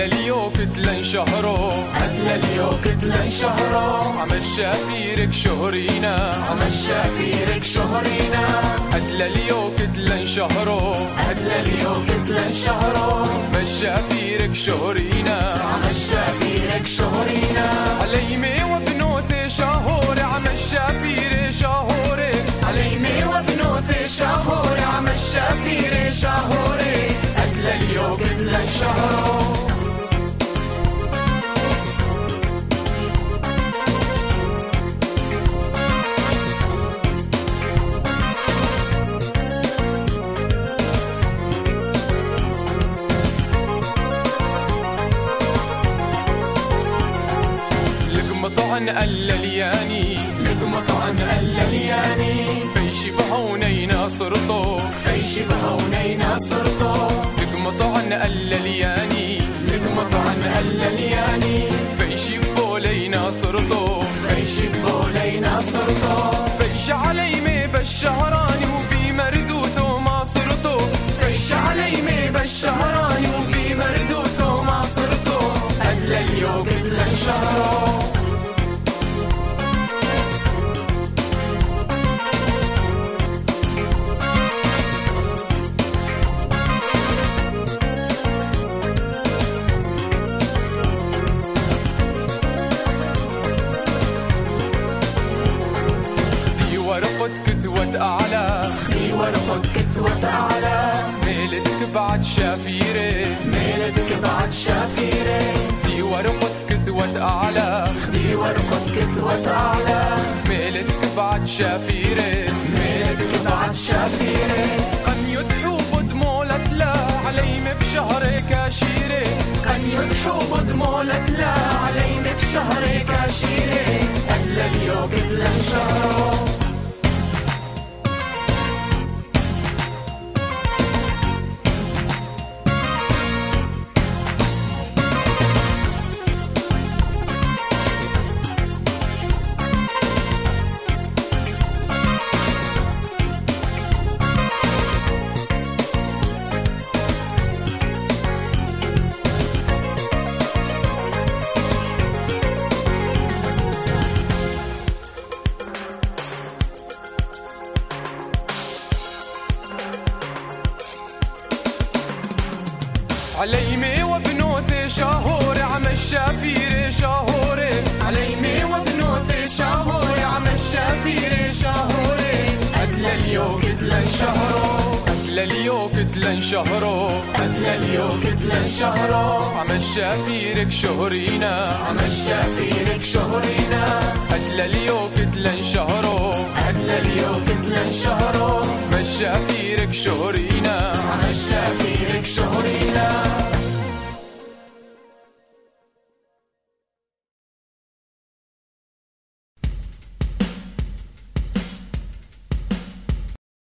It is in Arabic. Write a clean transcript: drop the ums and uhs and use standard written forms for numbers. اليو كتلن شهرو هلا اليو كتلن شهرو عم الشافيرك شهرينا عم الشافيرك شهرينا هلا اليو كتلن شهرو هلا اليو كتلن شهرو مشافيرك شهرينا عم الشافيرك شهرينا عليمي وبنوتي شهور عم الشافير شهور عليمي وبنوتي شهور عم الشافير شهور هلا اليو كتلن شهرو طعن اللياني لكم طعن اللياني فيش بهونينا صرطو فيش بهونينا صرطو لكم طعن اللياني لكم طعن اللياني فيش بولينا صرطو فيش بولينا صرطو فيش عليمي بالشهراني وفي مردوته ما صرطو فيش عليمي بالشهراني وفي مردوته ما صرطو هلا اليوم كلن شهرو ميلتك بعد شافيري ميلتك بعد شافيري دي ورقة كذوة أعلى خدي ورقة كذوة أعلى ميلتك بعد شافيري ميلتك بعد شافيري قن يدحو دمولت لا عليم بشهر كاشيري قن يدحو دمولت لا عليم بشهر كاشيري ألا اليوم إلا شهر عليمي وبنوتي شهور عم الشافير شهور عليمي وبنوتي شهور عم الشافير شهور هلا اليوم كتلن شهرو هلا اليوم كتلن شهرو هلا اليوم كتلن شهرو عم الشافيرك شهرينا عم الشافيرك شهرينا هلا اليوم كتلن شهرو هلا اليوم كتلن شهرو مشافيرك شهرينا عم الشافيرك شهرينا